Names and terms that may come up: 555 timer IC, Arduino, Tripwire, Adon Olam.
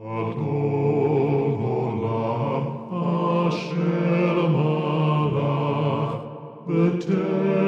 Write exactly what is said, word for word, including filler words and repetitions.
Adon Olam asher malach b'tev.